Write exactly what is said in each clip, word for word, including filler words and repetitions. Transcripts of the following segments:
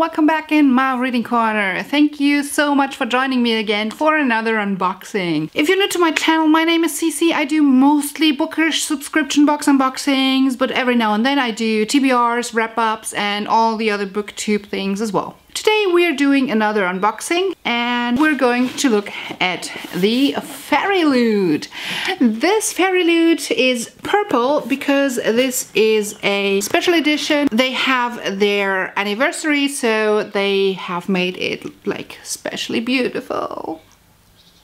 welcome back in my reading corner. Thank you so much for joining me again for another unboxing. If you're new to my channel, my name is Cece. I do mostly bookish subscription box unboxings, but every now and then I do T B Rs, wrap-ups and all the other booktube things as well. Today we are doing another unboxing and we're going to look at the Fairyloot. This Fairyloot is purple because this is a special edition. They have their anniversary, so they have made it like specially beautiful.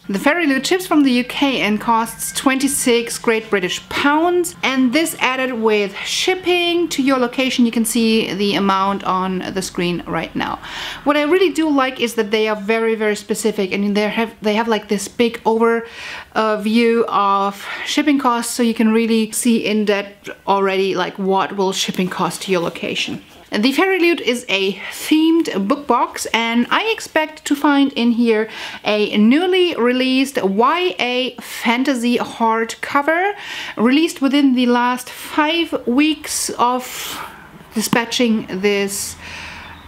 The Fairyloot ships from the U K and costs twenty-six Great British pounds, and this added with shipping to your location. You can see the amount on the screen right now. What I really do like is that they are very very specific, and they have they have like this big overview of shipping costs, so you can really see in depth already like what will shipping cost to your location. The Fairyloot is a themed book box, and I expect to find in here a newly released Y A fantasy hardcover, released within the last five weeks of dispatching this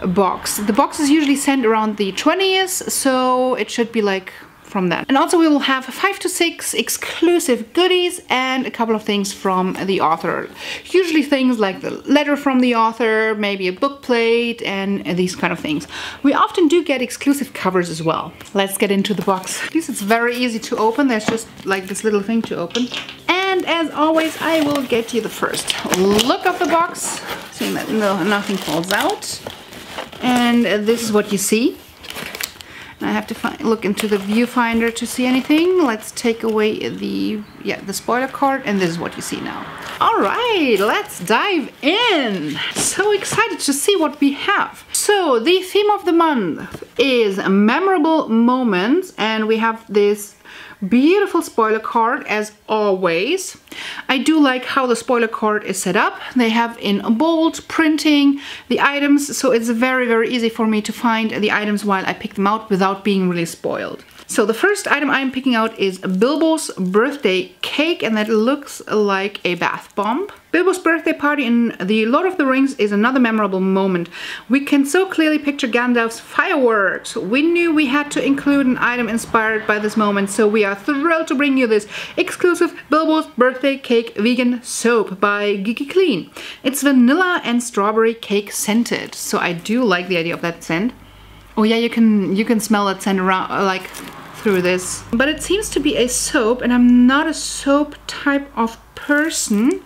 box. The box is usually sent around the twentieth, so it should be like from that. And also we will have five to six exclusive goodies and a couple of things from the author. Usually things like the letter from the author, maybe a book plate and these kind of things. We often do get exclusive covers as well. Let's get into the box. At least it's very easy to open. There's just like this little thing to open. And as always, I will get you the first look of the box, seeing that no, nothing falls out. And this is what you see. I have to find, look into the viewfinder to see anything. Let's take away the yeah the spoiler card, and this is what you see now. All right, let's dive in. So excited to see what we have. So the theme of the month is memorable moments, and we have this beautiful spoiler card as always. I do like how the spoiler card is set up. They have in bold printing the items, so it's very very easy for me to find the items while I pick them out without being really spoiled. So the first item I'm picking out is Bilbo's birthday cake, and that looks like a bath bomb. Bilbo's birthday party in The Lord of the Rings is another memorable moment. We can so clearly picture Gandalf's fireworks. We knew we had to include an item inspired by this moment, so we are thrilled to bring you this exclusive Bilbo's birthday cake vegan soap by Geeky Clean. It's vanilla and strawberry cake scented, so I do like the idea of that scent. Oh yeah, you can you can smell that scent around like through this. But it seems to be a soap, and I'm not a soap type of person,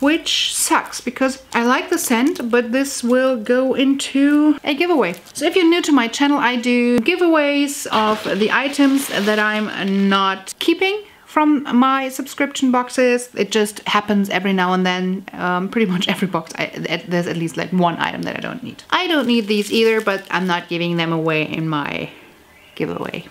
which sucks because I like the scent, but this will go into a giveaway. So if you're new to my channel, I do giveaways of the items that I'm not keeping from my subscription boxes. It just happens every now and then. Um, pretty much every box, I, there's at least like one item that I don't need. I don't need these either, but I'm not giving them away in my giveaway.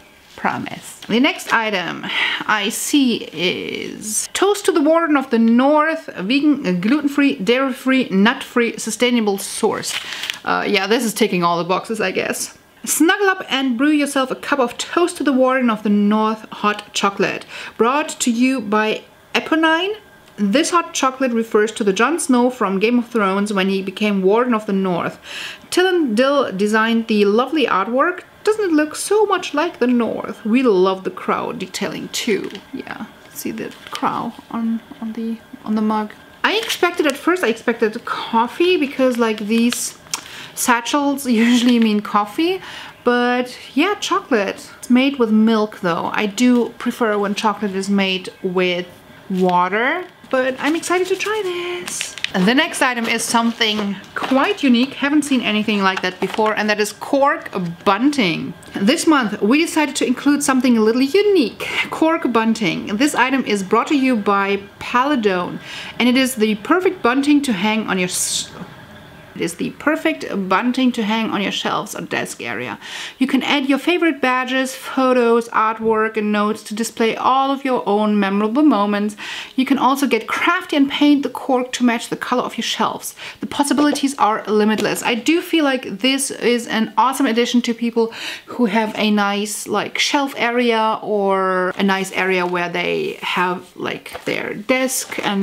Promise. The next item I see is Toast to the Warden of the North, a vegan, gluten-free, dairy-free, nut-free, sustainable source. Uh, yeah, this is taking all the boxes, I guess. Snuggle up and brew yourself a cup of Toast to the Warden of the North hot chocolate, brought to you by Eponine. This hot chocolate refers to the Jon Snow from Game of Thrones when he became Warden of the North. Tillon Dill designed the lovely artwork. Doesn't it look so much like the North? We love the crow detailing too. Yeah, see the crow on on the on the mug. I expected at first I expected coffee, because like these satchels usually mean coffee, but yeah, chocolate. It's made with milk though. I do prefer when chocolate is made with water, but I'm excited to try this. And the next item is something quite unique. Haven't seen anything like that before, and that is cork bunting. This month we decided to include something a little unique, cork bunting. This item is brought to you by Paladone, and it is the perfect bunting to hang on your It is the perfect bunting to hang on your shelves or desk area. You can add your favorite badges, photos, artwork and notes to display all of your own memorable moments. You can also get crafty and paint the cork to match the color of your shelves. The possibilities are limitless. I do feel like this is an awesome addition to people who have a nice like shelf area, or a nice area where they have like their desk, and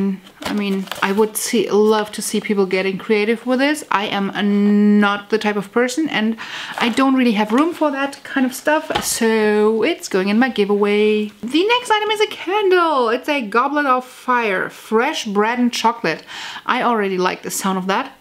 I mean I would see, love to see people getting creative with this. this. I am not the type of person and I don't really have room for that kind of stuff, so it's going in my giveaway. The next item is a candle. It's a goblet of fire, fresh bread and chocolate. I already like the sound of that.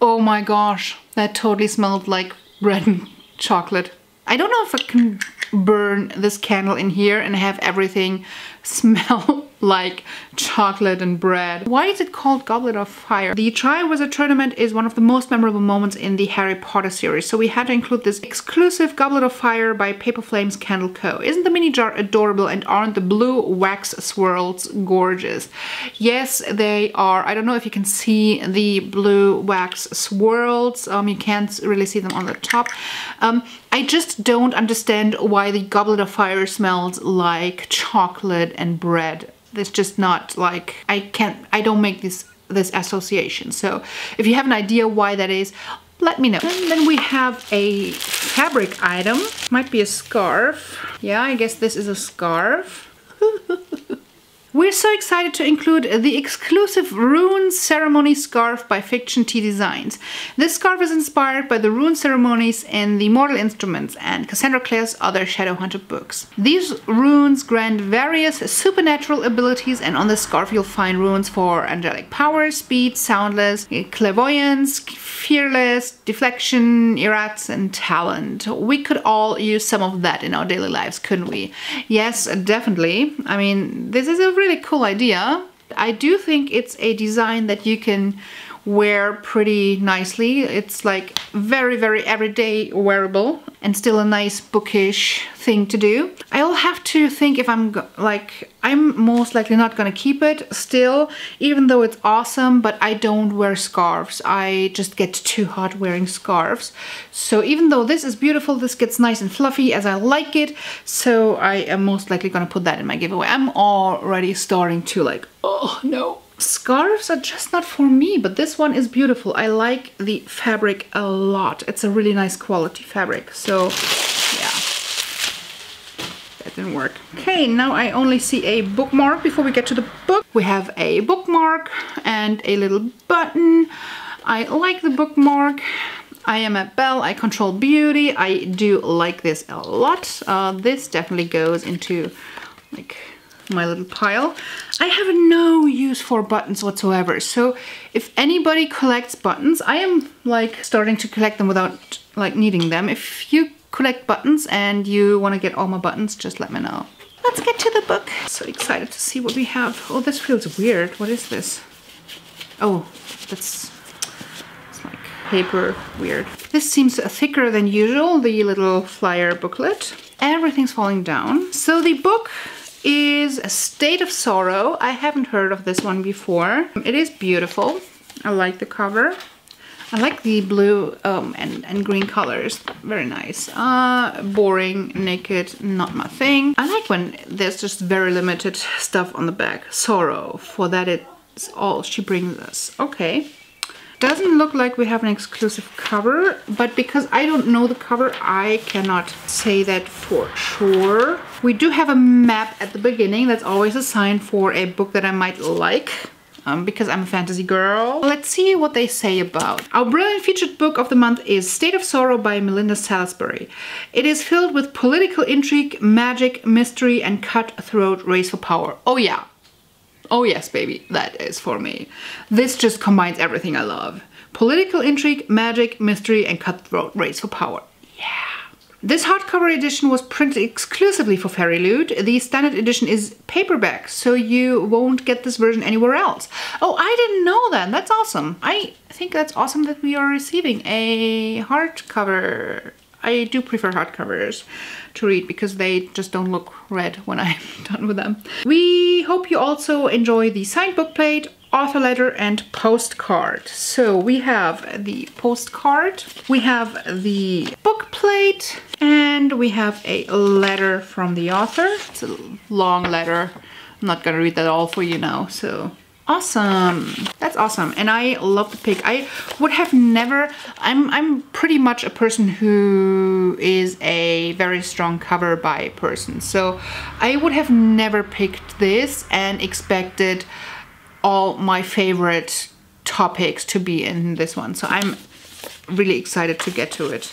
Oh my gosh, that totally smelled like bread and chocolate. I don't know if I can burn this candle in here and have everything smell like chocolate and bread. Why is it called Goblet of Fire? The Triwizard Tournament is one of the most memorable moments in the Harry Potter series, so we had to include this exclusive Goblet of Fire by Paper Flames Candle Co. Isn't the mini jar adorable and aren't the blue wax swirls gorgeous? Yes, they are. I don't know if you can see the blue wax swirls. Um, you can't really see them on the top. Um, I just don't understand why the Goblet of Fire smells like chocolate and bread. It's just not like, I can't, I don't make this this association. So if you have an idea why that is, let me know. And then we have a fabric item. Might be a scarf. Yeah, I guess this is a scarf. We're so excited to include the exclusive Rune Ceremony scarf by Fiction T Designs. This scarf is inspired by the Rune Ceremonies in the Mortal Instruments and Cassandra Clare's other Shadowhunter books. These runes grant various supernatural abilities, and on the scarf you'll find runes for angelic power, speed, soundless, clairvoyance, fearless, deflection, errats, and talent. We could all use some of that in our daily lives, couldn't we? Yes, definitely. I mean, this is a really Really cool idea. I do think it's a design that you can wear pretty nicely. It's like very, very everyday wearable and still a nice bookish thing to do. I'll have to think if I'm go like, I'm most likely not gonna keep it still, even though it's awesome, but I don't wear scarves. I just get too hot wearing scarves. So even though this is beautiful, this gets nice and fluffy as I like it. So I am most likely gonna put that in my giveaway. I'm already starting to like, oh no. Scarves are just not for me, but this one is beautiful. I like the fabric a lot. It's a really nice quality fabric. So yeah, that didn't work. Okay, now I only see a bookmark before we get to the book. We have a bookmark and a little button. I like the bookmark. I am a belle, I control beauty. I do like this a lot. Uh, this definitely goes into like my little pile. I have no use for buttons whatsoever, so if anybody collects buttons, I am like starting to collect them without like needing them. If you collect buttons and you want to get all my buttons, just let me know. Let's get to the book. So excited to see what we have. Oh, this feels weird. What is this? Oh, that's it's like paper weird. This seems thicker than usual, the little flyer booklet. Everything's falling down. So the book is State of Sorrow. I haven't heard of this one before. It is beautiful. I like the cover. I like the blue um, and, and green colors. Very nice. Uh, boring, naked, not my thing. I like when there's just very limited stuff on the back. Sorrow, for that it's all she brings us. Okay. Doesn't look like we have an exclusive cover, but because I don't know the cover, I cannot say that for sure. We do have a map at the beginning. That's always a sign for a book that I might like, um, because I'm a fantasy girl. Let's see what they say about. Our brilliant featured book of the month is State of Sorrow by Melinda Salisbury. It is filled with political intrigue, magic, mystery, and cutthroat race for power. Oh yeah. Oh yes, baby, that is for me. This just combines everything I love. Political intrigue, magic, mystery, and cutthroat race for power. Yeah. This hardcover edition was printed exclusively for Fairyloot. The standard edition is paperback, so you won't get this version anywhere else. Oh, I didn't know that. That's awesome. I think that's awesome that we are receiving a hardcover. I do prefer hardcovers to read because they just don't look red when I'm done with them. We hope you also enjoy the signed bookplate, author letter, and postcard. So we have the postcard, we have the bookplate, and we have a letter from the author. It's a long letter. I'm not gonna read that all for you now, so. Awesome. That's awesome. And I love the pig. I would have never, I'm, I'm pretty much a person who is a very strong cover by person. So I would have never picked this and expected all my favorite topics to be in this one. So I'm really excited to get to it.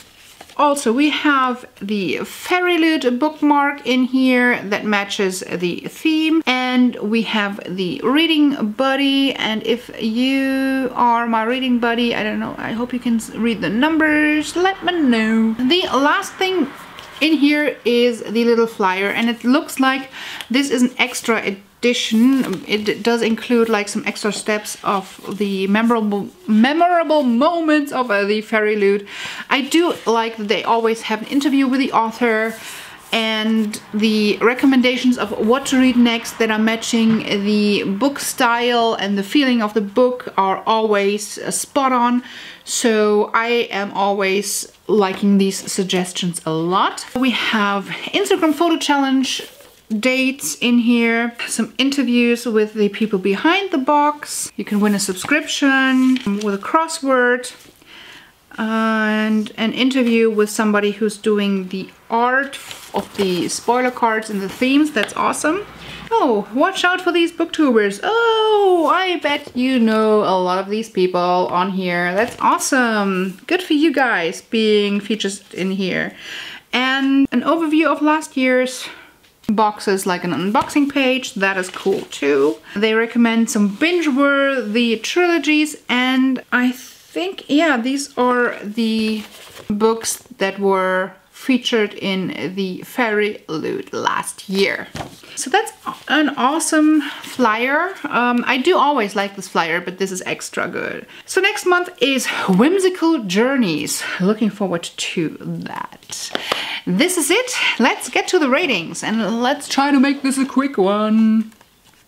Also, we have the Fairyloot bookmark in here that matches the theme, and we have the reading buddy. And if you are my reading buddy, I don't know, I hope you can read the numbers, let me know. The last thing in here is the little flyer, and it looks like this is an extra edition. It does include like some extra steps of the memorable memorable moments of uh, the Fairyloot. I do like that they always have an interview with the author and the recommendations of what to read next that are matching the book style, and the feeling of the book are always uh, spot on. So I am always liking these suggestions a lot. We have Instagram photo challenge dates in here, some interviews with the people behind the box. You can win a subscription with a crossword, and an interview with somebody who's doing the art of the spoiler cards and the themes. That's awesome. Oh, watch out for these booktubers. Oh, I bet you know a lot of these people on here. That's awesome. Good for you guys being featured in here. And an overview of last year's boxes, like an unboxing page. That is cool too. They recommend some binge-worthy trilogies, and I think, yeah, these are the books that were featured in the Fairyloot last year. So that's an awesome flyer. Um, I do always like this flyer, but this is extra good. So next month is Whimsical Journeys. Looking forward to that. This is it. Let's get to the ratings, and let's try to make this a quick one.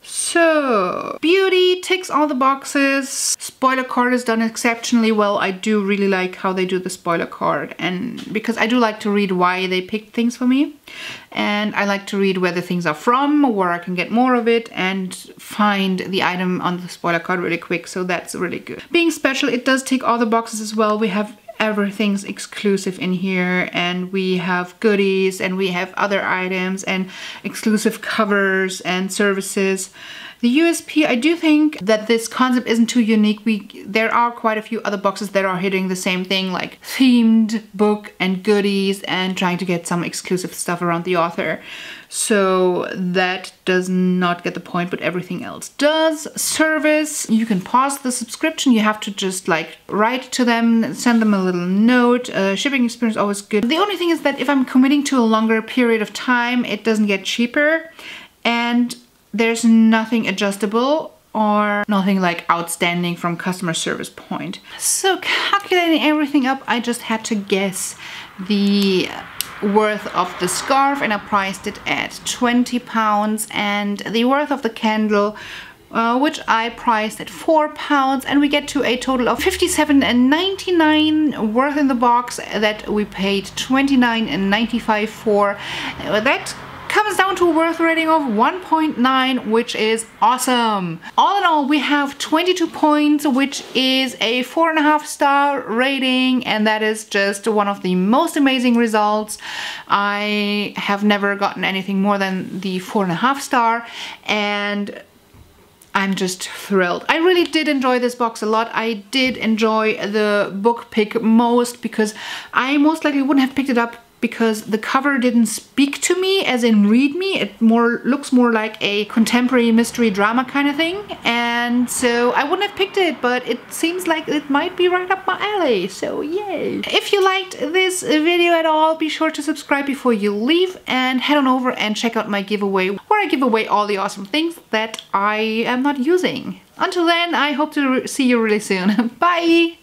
So, Beauty ticks all the boxes. Spoiler card is done exceptionally well. I do really like how they do the spoiler card, and because I do like to read why they picked things for me, and I like to read where the things are from, where I can get more of it, and find the item on the spoiler card really quick, so that's really good. Being Special, it does tick all the boxes as well. We have everything's exclusive in here, and we have goodies, and we have other items, and exclusive covers and services. The U S P, I do think that this concept isn't too unique. We there are quite a few other boxes that are hitting the same thing, like themed book and goodies, and trying to get some exclusive stuff around the author. So that does not get the point, but everything else does. Service, you can pause the subscription. You have to just like write to them, send them a little note. Uh, shipping experience, always good. The only thing is that if I'm committing to a longer period of time, it doesn't get cheaper, and there's nothing adjustable or nothing like outstanding from customer service point. So calculating everything up, I just had to guess the worth of the scarf, and I priced it at twenty pounds, and the worth of the candle, uh, which I priced at four pounds, and we get to a total of fifty-seven ninety-nine worth in the box that we paid twenty-nine ninety-five for. That comes down to a worth rating of one point nine, which is awesome. All in all, we have twenty-two points, which is a four and a half star rating, and that is just one of the most amazing results. I have never gotten anything more than the four and a half star, and I'm just thrilled. I really did enjoy this box a lot. I did enjoy the book pick most, because I most likely wouldn't have picked it up because the cover didn't speak to me, as in read me. It more looks more like a contemporary mystery drama kind of thing, and so I wouldn't have picked it, but it seems like it might be right up my alley, so yay. If you liked this video at all, be sure to subscribe before you leave, and head on over and check out my giveaway, where I give away all the awesome things that I am not using. Until then, I hope to see you really soon. Bye!